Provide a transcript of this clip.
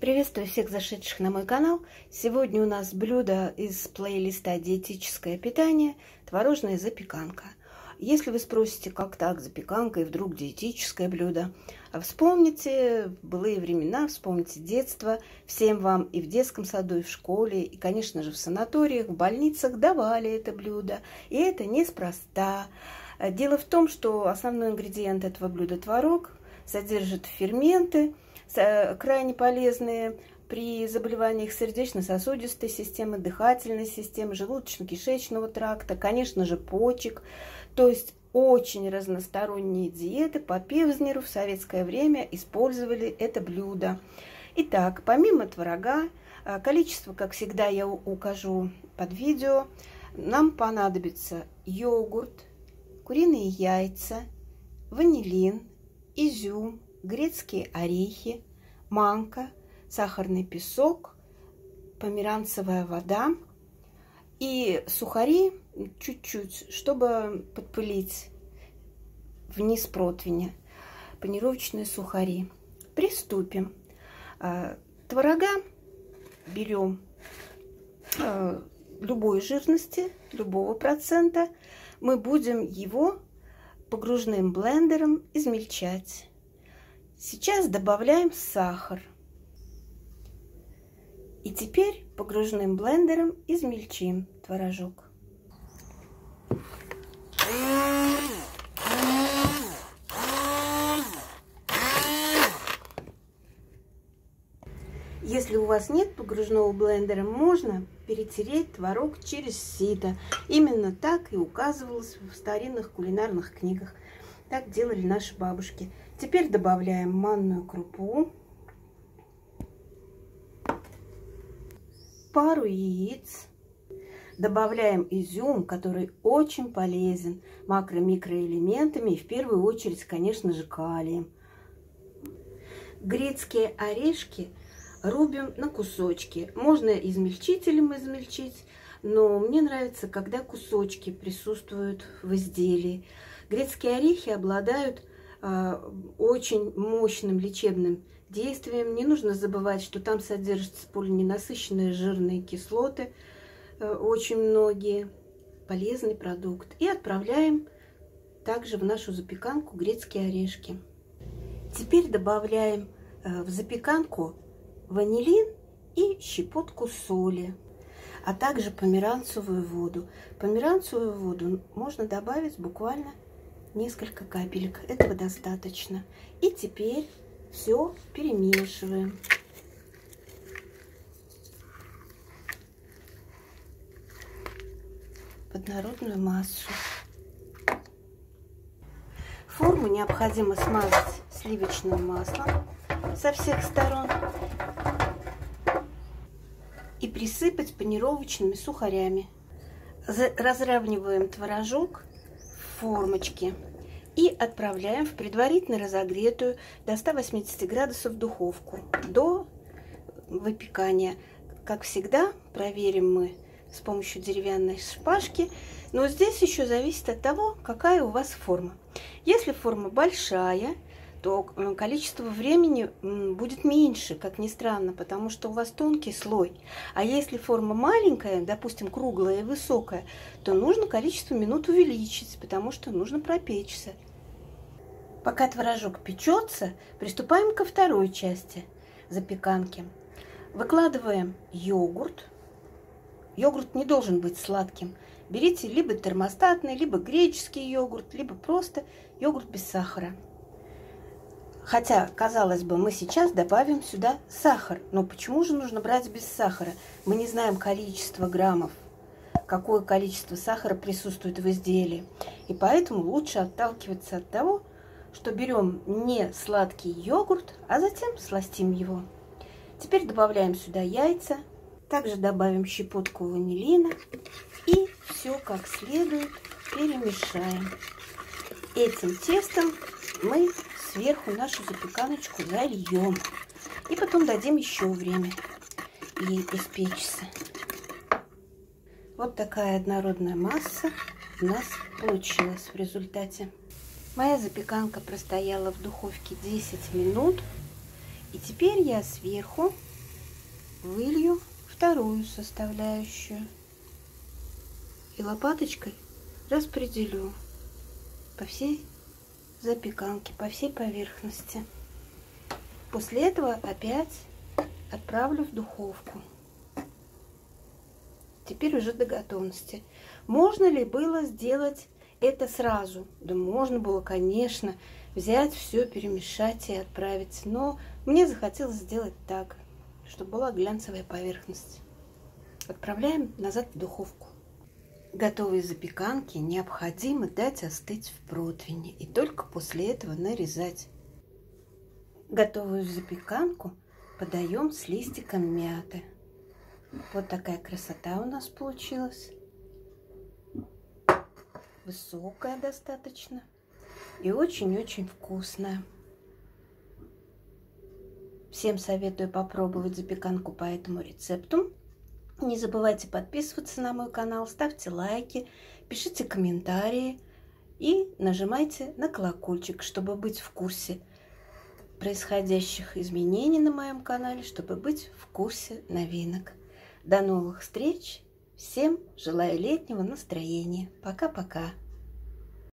Приветствую всех зашедших на мой канал. Сегодня у нас блюдо из плейлиста «Диетическое питание» – творожная запеканка. Если вы спросите, как так запеканка и вдруг диетическое блюдо, вспомните былые времена, вспомните детство. Всем вам и в детском саду, и в школе, и, конечно же, в санаториях, в больницах давали это блюдо. И это неспроста. Дело в том, что основной ингредиент этого блюда – творог, содержит ферменты, крайне полезные при заболеваниях сердечно-сосудистой системы, дыхательной системы, желудочно-кишечного тракта, конечно же, почек. То есть очень разносторонние диеты по Певзнеру в советское время использовали это блюдо. Итак, помимо творога, количество, как всегда, я укажу под видео, нам понадобится йогурт, куриные яйца, ванилин, изюм, грецкие орехи, манка, сахарный песок, померанцевая вода и сухари чуть-чуть, чтобы подпылить вниз противня, панировочные сухари. Приступим. Творога берем любой жирности, любого процента. Мы будем его погружным блендером измельчать. Сейчас добавляем сахар. И теперь погружным блендером измельчим творожок. Если у вас нет погружного блендера, можно перетереть творог через сито. Именно так и указывалось в старинных кулинарных книгах. Так делали наши бабушки. Теперь добавляем манную крупу, пару яиц. Добавляем изюм, который очень полезен макро-микроэлементами и в первую очередь, конечно же, калием. Грецкие орешки рубим на кусочки. Можно измельчителем измельчить, но мне нравится, когда кусочки присутствуют в изделии. Грецкие орехи обладают очень мощным лечебным действием. Не нужно забывать, что там содержатся полиненасыщенные жирные кислоты, очень многие, полезный продукт. И отправляем также в нашу запеканку грецкие орешки. Теперь добавляем в запеканку ванилин и щепотку соли, а также померанцевую воду. Померанцевую воду можно добавить буквально несколько капелек, этого достаточно. И теперь все перемешиваем. Однородную массу. Форму необходимо смазать сливочным маслом со всех сторон и присыпать панировочными сухарями. Разравниваем творожок в формочке и отправляем в предварительно разогретую до 180 градусов духовку до выпекания. Как всегда, проверим мы с помощью деревянной шпажки, но здесь еще зависит от того, какая у вас форма. Если форма большая, то количество времени будет меньше, как ни странно, потому что у вас тонкий слой. А если форма маленькая, допустим, круглая и высокая, то нужно количество минут увеличить, потому что нужно пропечься. Пока творожок печется, приступаем ко второй части запеканки. Выкладываем йогурт. Йогурт не должен быть сладким. Берите либо термостатный, либо греческий йогурт, либо просто йогурт без сахара. Хотя, казалось бы, мы сейчас добавим сюда сахар. Но почему же нужно брать без сахара? Мы не знаем количество граммов, какое количество сахара присутствует в изделии. И поэтому лучше отталкиваться от того, что берем не сладкий йогурт, а затем сластим его. Теперь добавляем сюда яйца. Также добавим щепотку ванилина и все как следует перемешаем. Этим тестом мы сверху нашу запеканочку зальем и потом дадим еще время ей испечься. Вот такая однородная масса у нас получилась в результате. Моя запеканка простояла в духовке 10 минут, и теперь я сверху вылью вторую составляющую и лопаточкой распределю по всей запеканке, по всей поверхности. После этого опять отправлю в духовку. Теперь уже до готовности. Можно ли было сделать это сразу? Да можно было, конечно, взять все, перемешать и отправить. Но мне захотелось сделать так, чтобы была глянцевая поверхность. Отправляем назад в духовку. Готовые запеканки необходимо дать остыть в противне и только после этого нарезать. Готовую запеканку подаем с листиком мяты. Вот такая красота у нас получилась. Высокая достаточно и очень-очень вкусная. Всем советую попробовать запеканку по этому рецепту. Не забывайте подписываться на мой канал, ставьте лайки, пишите комментарии и нажимайте на колокольчик, чтобы быть в курсе происходящих изменений на моем канале, чтобы быть в курсе новинок. До новых встреч! Всем желаю летнего настроения. Пока-пока!